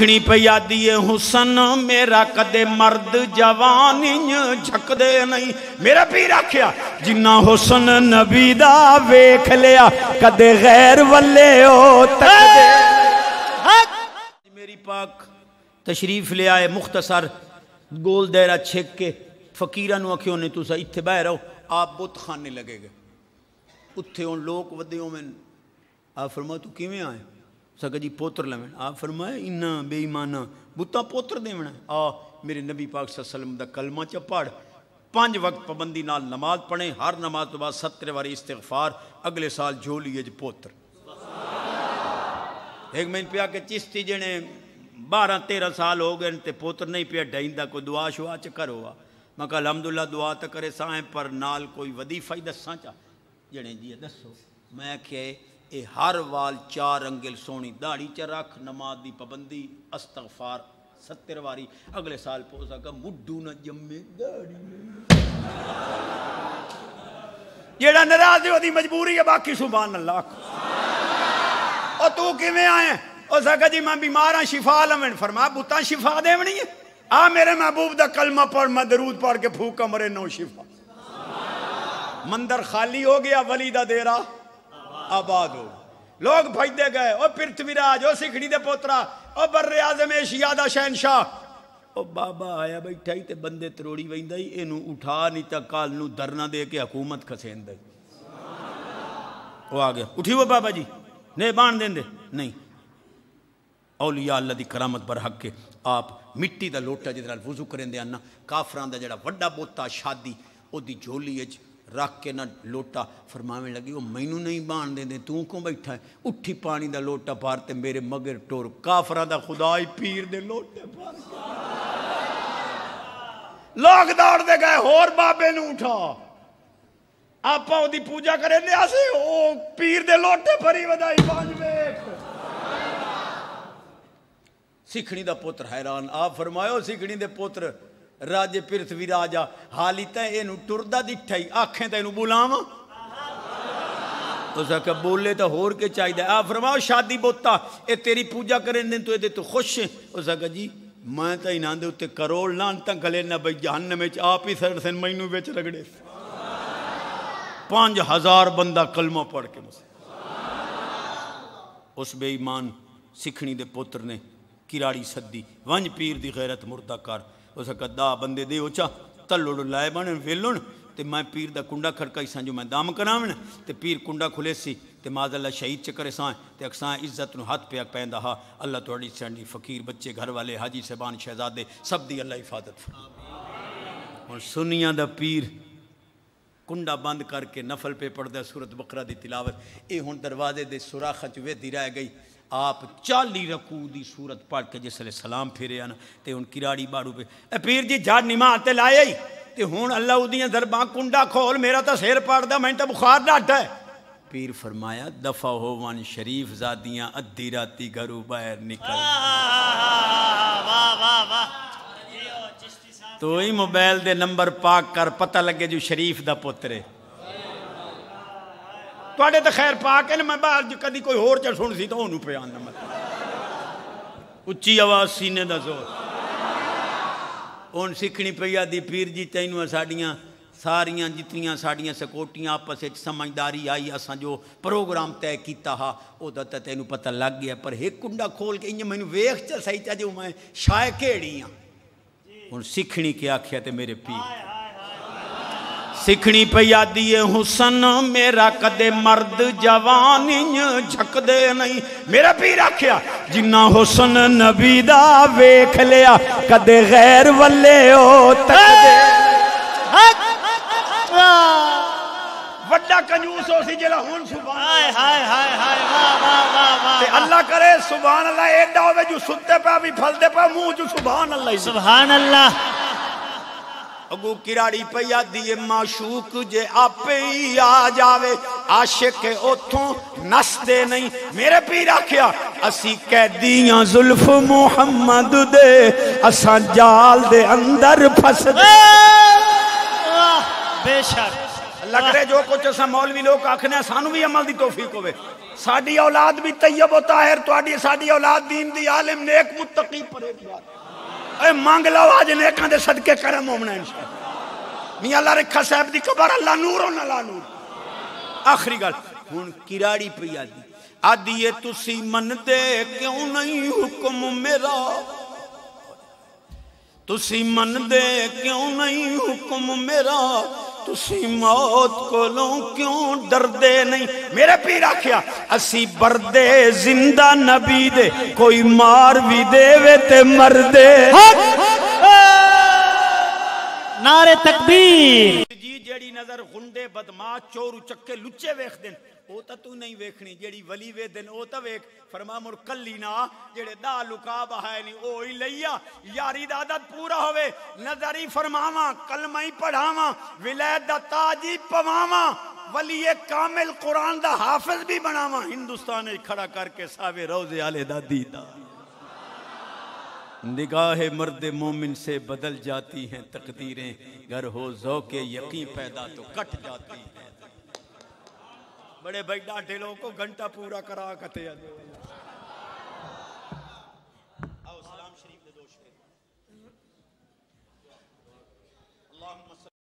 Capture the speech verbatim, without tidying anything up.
खणी पे यादी है हुसन मेरा कदे मर्द जवान झकदे नहीं। मेरा पीर आख्या जिन्ना हुसन नबी दा वेख लिया कदे गैर वल्ले ओ तकदे। मेरी पाक तशरीफ ले आए मुख्तसर गोल दायरा छेक के फकीरां नूं आखियो ने तुसा इत्थे बह रहो आप बुत खाने लगे गए उत्थे हुण लोक वधे होवे। आप फरमाओ तू किवें आए सका जी पोत्र लवें। आप फरमाए इन्ना बेईमाना बुता पोत्र देवना। आ मेरे नबी पाक सल्लम दा कलमा च पढ़ पांच वक्त पाबंदी नाल नमाज पढ़े हर नमाज तो बाद सत्तर बारी इस्तिगफार अगले साल झोलिए ज पोत्र। एक महीने पिया के चिश्ती जने बारह तेरह साल हो गए ते पोत्र नहीं पिया डाइंदा कोई दुआ शुआ च करो। आ मैं कहा अलहमदुल्ला दुआ तो करे साएं पर नाल कोई वजीफा ही दसा चा जने जी दसो। मैं आख्या ये हर वाल चार अंगिल सोहनी दाढ़ी च रख नमाज की पाबंदी अस्तगफार सत्तर वारी अगले साल पोसा का मुड्डू न जमे जेड़ा नाराज है वो मजबूरी है बाकी सुभान अल्लाह। और तू किवें आए ओ सका जी मैं बीमार हाँ शिफा लवें। फरमा बुता शिफा देवनी है आ मेरे महबूब दा कलमा पढ़ मैं दरूद पढ़ के फूक कमरे नो शिफा। मंदिर खाली हो गया वली दा देरा आबाद हो। लोग भजते गए ओ पृथ्वीराज ओ सिखड़ी दे पोतरा ओ बर्रे आज़म एशिया दा शहनशाह। ओ बाबा आया बैठा ही ते बंदे तरोड़ी वेंदा ही इनू उठा नहीं तो कल नू धरना दे के हुकूमत खसेंदा। ओ आ गया उठी वो बाबा जी ने बाण देंदे नहीं। औलिया अल्लाह दी करामत पर हक के आप मिट्टी का लोटा जिहदे नाल वुज़ू करेंदे आना काफरां दा जेड़ा वड्डा बोता शादी ओदी झोली विच रख के ना लोटा फरमावे लगी वो मैनू नहीं बाण दे, दे तू क्यों बैठा है उठी पानी का लोटा पार ते मेरे मगर टोर काफरा दा खुदा ही पीर दे लोटे पार। लोग दौड़ते गए होर बाबे नू उठा आप ओदी पूजा करें ओ पीर दे लोटे भरी वधाई पांजवे। सिखणी दा पुत्र हैरान आप फरमायो सिखणी दे पुत्र राजे पृथ्वी राजा हाली तो यू टुरदा दिखा ही आखें तो यू बुलाव उस आख बोले तो होर के चाहिए। आ फरमाओ शादी बोता ये तेरी पूजा करें दिन तू ए तू खुश है। उस आख जी मैं तो इन्होंने उत्ते करोड़ लानत गले ना बई जहन्नम में आप ही सड़ सन मैनू बेच रगड़े। पाँच हज़ार बंदा कलमा पढ़ के मुस उस बेईमान सिखणी दे पुत्र ने किराड़ी सदी वंज पीर दी गैरत मुर्दा कर। उस कदा बंदे दे उचा तलोड़ लाए बन वेलन ते मैं पीर दा कुंडा खड़काई सांजो मैं दाम करावन ते पीर कुंडा खुले सी ते माजल्ला शहीद च करे सां ते अक्सां इज्जत नूं हथ पिया पैंदा हा। अल्लाह तुहाडी सांडी फकीर बच्चे घर वाले हाजी साहबान शहजादे सब दी अल्लाह हिफाजत। हुण सुनिया दा पीर कुंडा बंद करके नफल पे पढ़दा सूरत बकरा दी तिलावत ये हुण दरवाजे दे सुराखां च वेदी रह गई। आप चाली रकू दी सूरत पढ़ के जिसले सलाम फेरे आना ते हुण किराड़ी बाड़ू पे ए पीर जी झाड़ निमा ते लाया ही ते हुण अल्लाह उदियां दरबां कुंडा खोल मेरा तो सिर पड़दा मैं तो बुखार डाटा है। पीर फरमाया दफा हो वन शरीफ जादियां अद्धी राती घरों बाहर निकल। तो ही मोबाइल दे नंबर पाक कर पता लगे जो शरीफ दा पुत्र है। थोड़े तो खैर पा के ना मैं बाहर कभी कोई होर चल सुन सी तो उन्होंने पे आना मतलब उच्ची आवाज सीने का जोर। हूँ सिखणी पई आदी पीर जी तैनूं साड़ियाँ सारियां जितनियां साड़ियां सकोटियां आपस में समझदारी आई असां जो प्रोग्राम तय किया हा ओदा तो तैनूं पता लग गया पर एक कुंडा खोल के इंज मैनूं वेख च सही चा जो मैं शाय केड़ी हाँ। हूँ सिखणी के आख्या ते मेरे पीर सिखणी पई आदी है हुसन मेरा कदे मर्द जवान झकदे नहीं। मेरा पीर आख्या जिन्ना हुसन नबी दा वेख लिया कदे गैर वल्ले ओ तकदे। वड्डा कंजूस हो सी जेड़ा हुन सुभान हाय हाय हाय हाय वाह वाह वाह वाह अल्लाह करे सुभान अल्लाह एडा होवे जो सुत्ते पा भी फलदे पा मुंह जो सुभान अल्लाह सुभान अल्लाह। अगू किराड़ी पई आदी है माशूक जे आपे ही आ जावे आशिक उथों नसदे नहीं। मेरे पीर आख्या असी कैदियां जुल्फ मुहम्मद दे असां जाल दे अंदर फसदे। बेशक लगते जो कुछ असा मौलवी लोग आखने सानू भी अमल की तौफीक होवे। साडी औलाद भी तैयब ओ ताहिर, तुहाडी साडी औलाद दीन दी आलिम नेक मुत्तकी परहेज़गार। ए मंग लओ अज नेकां दे सदके करम होवणा इंशाअल्लाह। मियां अल्लाह रखा साहिब दी कबर अल्लाह नूर ओ नला नूर। आखिरी गल हुण किराड़ी पई आदी आदी ए तुसी मनदे क्यों नहीं हुक्म मेरा, तुसी मनदे क्यों नहीं हुक्म मेरा, तुसी मौत कोलों क्यों डरदे नहीं। मेरे पीर आखिया असी बरदे जिंदा नबी दे, कोई मार भी देवे ते मरदे। नारे तकबीर जी। जेड़ी नजर गुंडे बदमाश चोर उचक्के लुच्चे वेख देन ओ ता तू नहीं वेखनी, जेड़ी वली वे दिन ओ ता वेख। फरमा मुर कली ना जेड़े दा लुका बहाए नी ओ ही लईया। यारी दा आदत पूरा होवे, नजरी फरमावा, कलमा ही पढ़ावा, विलायत दा ताज ही पवावा, वली कामिल कुरान दा हाफिज भी बनावा। हिंदुस्तान ही खड़ा करके सावे रोजे आले दा दीदार। निगाहे मर्द मोमिन से बदल जाती हैं तकदीरें, गर हो ज़ौक़े यकीन पैदा तो कट जाती हैं। बड़े भाई डांटे लोगों को घंटा पूरा करा कते आओ सलाम शरीफ दे दोष पे।